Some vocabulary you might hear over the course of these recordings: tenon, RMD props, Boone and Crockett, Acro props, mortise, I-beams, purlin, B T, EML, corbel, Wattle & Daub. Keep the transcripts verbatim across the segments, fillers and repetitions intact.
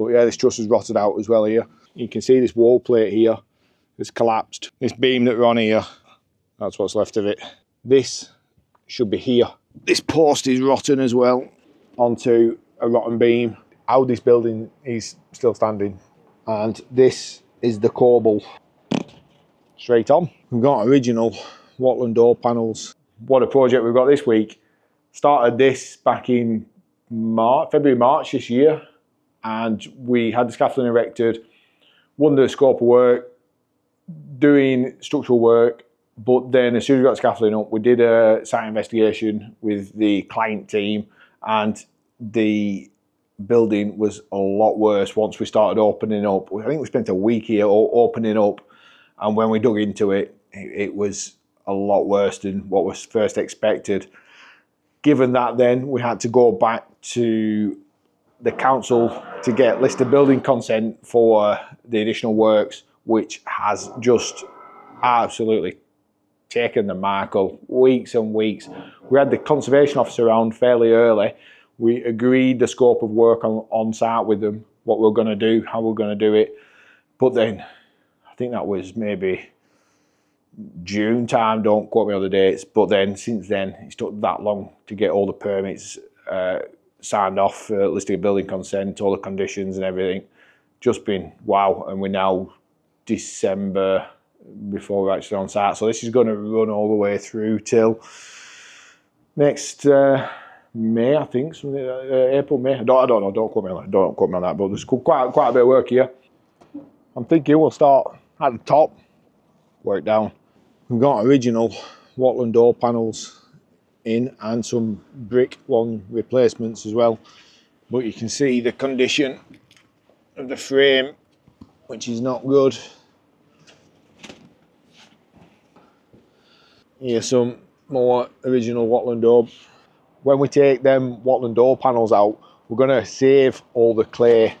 But yeah, this truss has rotted out as well here. You can see this wall plate here, it's collapsed. This beam that we're on here, that's what's left of it. This should be here. This post is rotten as well, onto a rotten beam. How this building is still standing. And this is the corbel. Straight on. We've got original Watland door panels. What a project we've got this week. Started this back in March, February, March this year. And we had the scaffolding erected, won the scope of work, doing structural work. But then as soon as we got scaffolding up, we did a site investigation with the client team, and the building was a lot worse once we started opening up. I think we spent a week here opening up, and when we dug into it, it was a lot worse than what was first expected. Given that, then we had to go back to the council to get list of building consent for the additional works, which has just absolutely taken the mickey. Weeks and weeks. We had the conservation officer around fairly early. We agreed the scope of work on, on site with them, what we we're going to do, how we we're going to do it. But then I think that was maybe June time, don't quote me on the dates. But then since then, it's took that long to get all the permits uh, signed off, uh, listing of building consent, all the conditions and everything. Just been wow. And we're now December before we're actually on site, so this is going to run all the way through till next uh, May, I think, something like, uh, April, May. I don't, I don't know. Don't quote me on that. Don't quote me on that. But there's quite quite a bit of work here. I'm thinking we'll start at the top, work down. We've got original Watland door panels in and some brick one replacements as well. But you can see the condition of the frame, which is not good. Here's some more original Watland door. When we take them Watland door panels out, we're going to save all the clay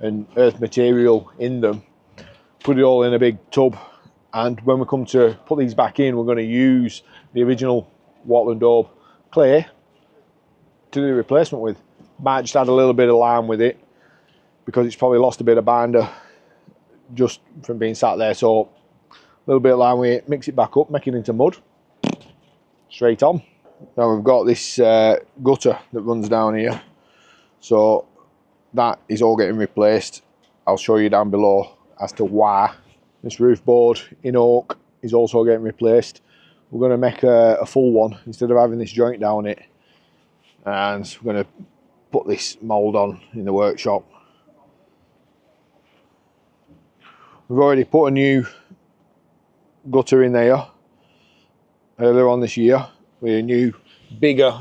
and earth material in them, put it all in a big tub, and when we come to put these back in, we're going to use the original Watland door clay to do the replacement with. Might just add a little bit of lime with it, because it's probably lost a bit of binder just from being sat there, so a little bit of lime with it, mix it back up, make it into mud. Straight on. Now we've got this uh, gutter that runs down here, so that is all getting replaced. I'll show you down below as to why. This roof board in oak is also getting replaced. We're going to make a, a full one instead of having this joint down it, and we're going to put this mould on in the workshop. We've already put a new gutter in there earlier on this year, with a new bigger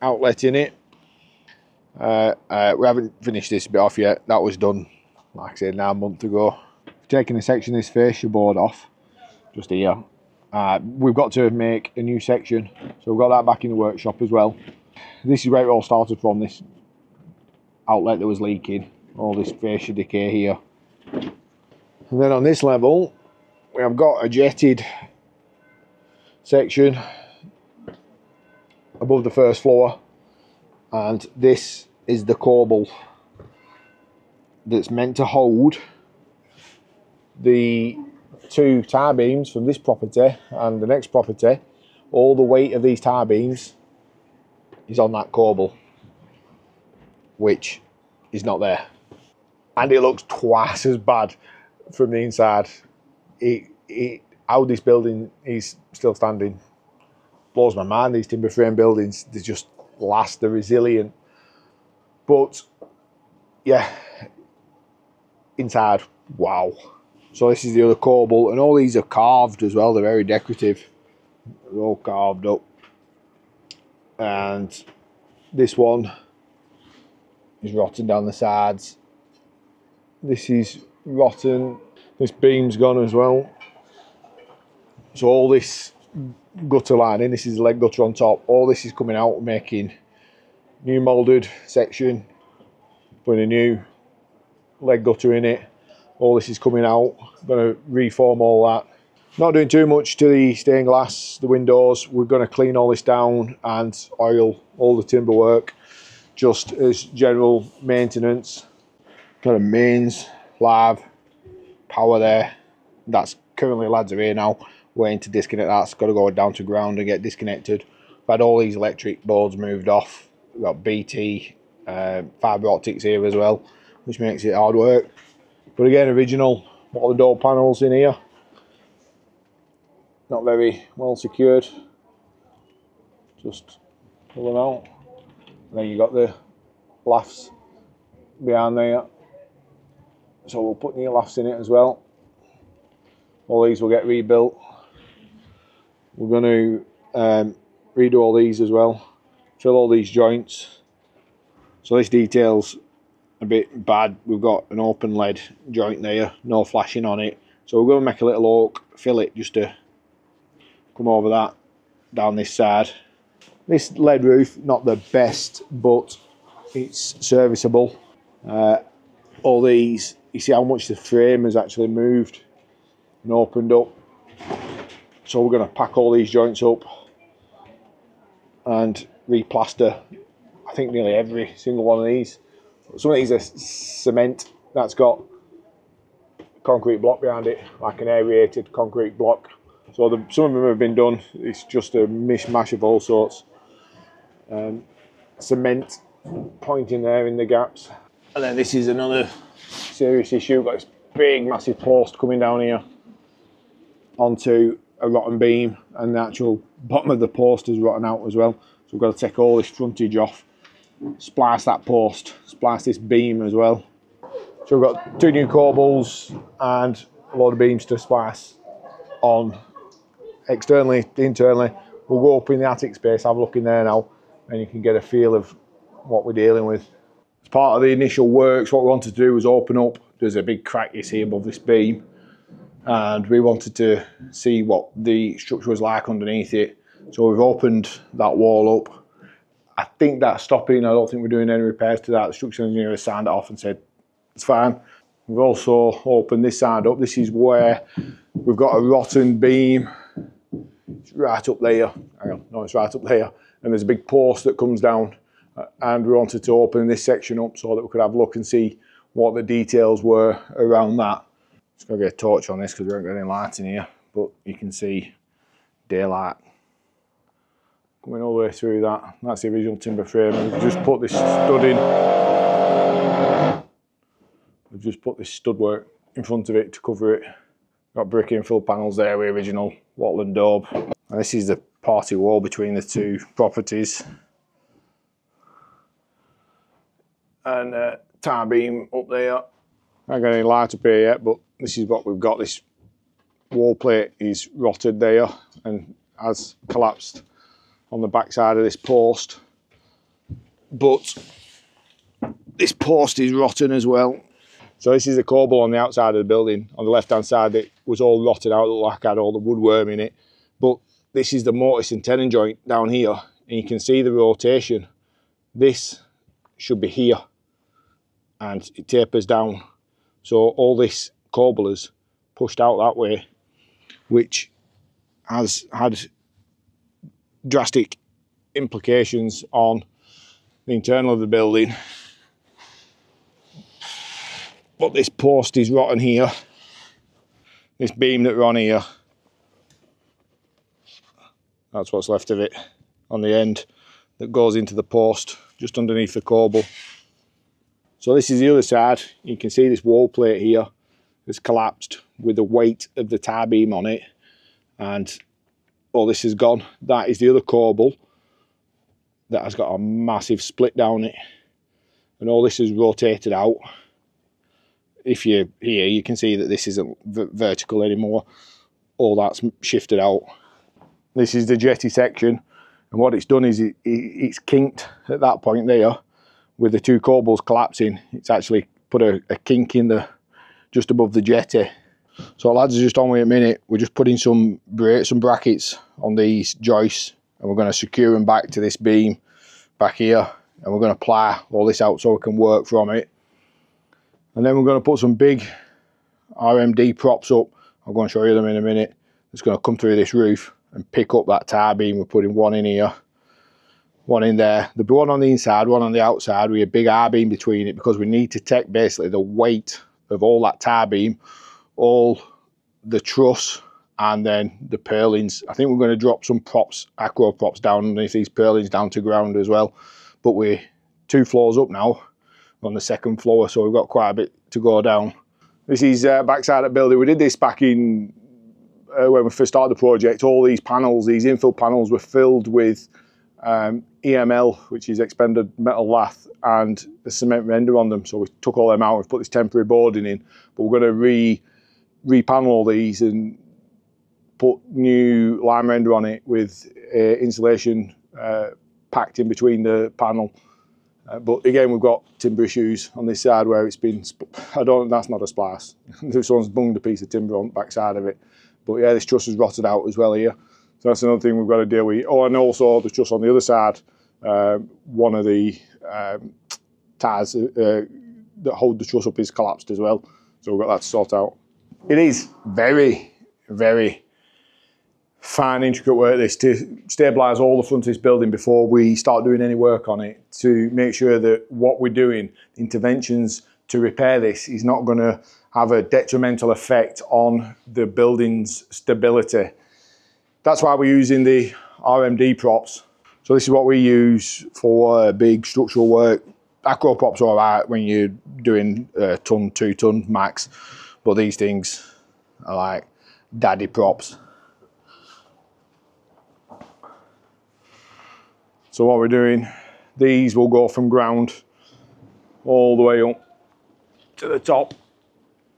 outlet in it. Uh, uh, we haven't finished this bit off yet. That was done, like I said, nine months ago. We've taken a section of this fascia board off, just here. Uh, we've got to make a new section, so we've got that back in the workshop as well. This is where it all started from, this outlet that was leaking, all this fascia decay here. And then on this level, we have got a jetted section above the first floor, and this is the corbel that's meant to hold the two tie beams from this property and the next property. All the weight of these tie beams is on that corbel, which is not there, and it looks twice as bad from the inside. It, it how this building is still standing blows my mind. These timber frame buildings, they just last, they're resilient. But yeah, inside, wow. So this is the other corbel, and all these are carved as well, they're very decorative, they're all carved up. And this one is rotten down the sides, this is rotten, this beam's gone as well. So all this gutter lining, this is the leg gutter on top, all this is coming out, making new moulded section, putting a new leg gutter in it. All this is coming out, I'm going to reform all that. Not doing too much to the stained glass, the windows. We're going to clean all this down and oil all the timber work, just as general maintenance. got a mains, live, power there. That's currently, lads are here now, waiting to disconnect that. It's got to go down to ground and get disconnected. I've had all these electric boards moved off. We've got B T, uh, fibre optics here as well, which makes it hard work. But again, original water door panels in here. Not very well secured. Just pull them out. And then you got the lafts behind there. So we'll put new lafts in it as well. All these will get rebuilt. We're going to um, redo all these as well. Fill all these joints. So this detail's a bit bad. We've got an open lead joint there, no flashing on it. So we're going to make a little oak fillet just to come over that down this side. This lead roof, not the best, but it's serviceable. Uh, all these, you see how much the frame has actually moved and opened up. So we're going to pack all these joints up and replaster, I think, nearly every single one of these. Some of these are cement that's got concrete block behind it, like an aerated concrete block. So the, some of them have been done. It's just a mishmash of all sorts. Um, cement pointing there in the gaps. And then this is another serious issue. Got this big massive post coming down here onto a rotten beam, and the actual bottom of the post is rotten out as well. So we've got to take all this frontage off, splice that post, splice this beam as well. So we've got two new core balls and a load of beams to splice on externally, internally. We'll go up in the attic space, have a look in there now, and you can get a feel of what we're dealing with. As part of the initial works, what we wanted to do was open up. There's a big crack you see above this beam, and we wanted to see what the structure was like underneath it. So we've opened that wall up. I think that's stopping. I don't think we're doing any repairs to that. The structural engineer has signed it off and said it's fine. We've also opened this side up. This is where we've got a rotten beam. It's right up there. No, it's right up there. And there's a big post that comes down. And we wanted to open this section up so that we could have a look and see what the details were around that. Just going to get a torch on this because we haven't got any light in here. But you can see daylight coming all the way through that. That's the original timber frame. And we've just put this stud in. We've just put this stud work in front of it to cover it. Got brick infill panels there with original Watland daub. And this is the party wall between the two properties. And uh, tar beam up there. I haven't got any light up here yet, but this is what we've got. This wall plate is rotted there and has collapsed on the backside of this post. But this post is rotten as well. So this is the core ball on the outside of the building. On the left-hand side, it was all rotted out, looked like I had all the woodworm in it. But this is the mortise and tenon joint down here, and you can see the rotation. This should be here, and it tapers down. So all this core ball is pushed out that way, which has had drastic implications on the internal of the building. But this post is rotten here, this beam that we're on here, that's what's left of it on the end that goes into the post just underneath the corbel. So this is the other side. You can see this wall plate here has collapsed with the weight of the tie beam on it, and all this is gone. That is the other corbel that has got a massive split down it, and all this is rotated out. If you're here, you can see that this isn't vertical anymore. All that's shifted out. This is the jetty section, and what it's done is it, it, it's kinked at that point there with the two core balls collapsing. It's actually put a, a kink in the just above the jetty. So lads, just on with a minute. We're just putting some bra some brackets on these joists, and we're going to secure them back to this beam back here, and we're going to ply all this out so we can work from it. And then we're going to put some big R M D props up. I'm going to show you them in a minute. It's going to come through this roof and pick up that tie beam. We're putting one in here. one in there. There'll be one on the inside, one on the outside with a big R-beam between it, because we need to take basically the weight of all that tie beam, all the truss, and then the purlins. I think we're going to drop some props, acro props down underneath these purlins down to ground as well. But we're two floors up now, on the second floor, so we've got quite a bit to go down. This is uh, backside of the building. We did this back in uh, when we first started the project. All these panels, these infill panels, were filled with um, E M L, which is expanded metal lath, and the cement render on them. So we took all them out. We've put this temporary boarding in, but we're going to re repanel all these and put new lime render on it with uh, insulation uh, packed in between the panel. Uh, but again, we've got timber issues on this side where it's been, I don't, that's not a splice. Someone's bunged a piece of timber on the back side of it. But yeah, this truss has rotted out as well here. So that's another thing we've got to deal with. Oh, and also the truss on the other side, uh, one of the um, ties uh, that hold the truss up is collapsed as well. So we've got that to sort out. It is very, very fine, intricate work, this, to stabilise all the front of this building before we start doing any work on it, to make sure that what we're doing, interventions to repair this, is not going to have a detrimental effect on the building's stability. That's why we're using the R M D props. So this is what we use for big structural work. Acro props are all right when you're doing a ton, two ton max, but these things are like daddy props. So what we're doing, these will go from ground all the way up to the top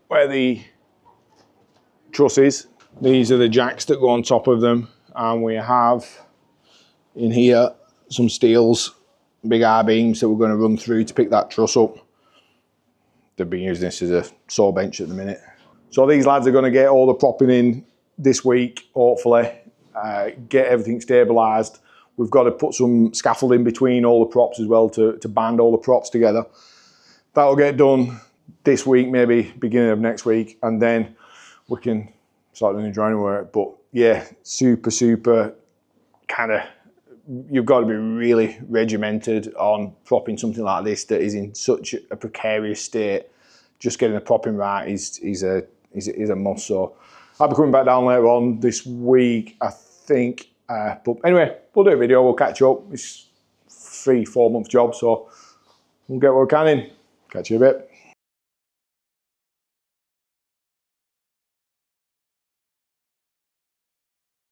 where the truss is. These are the jacks that go on top of them, and we have in here some steels, big I-beams that we're going to run through to pick that truss up. They've been using this as a saw bench at the minute. So these lads are going to get all the propping in this week, hopefully, uh, get everything stabilised. We've got to put some scaffolding between all the props as well to, to band all the props together. That'll get done this week, maybe beginning of next week, and then we can start doing the joinery work. But yeah, super, super kind of, you've got to be really regimented on propping something like this that is in such a precarious state. Just getting the propping right is, is, a, is, is a must. So I'll be coming back down later on this week, I think. Uh, but anyway, we'll do a video, we'll catch up. It's three, four month job, so we'll get what we can in. Catch you in a bit.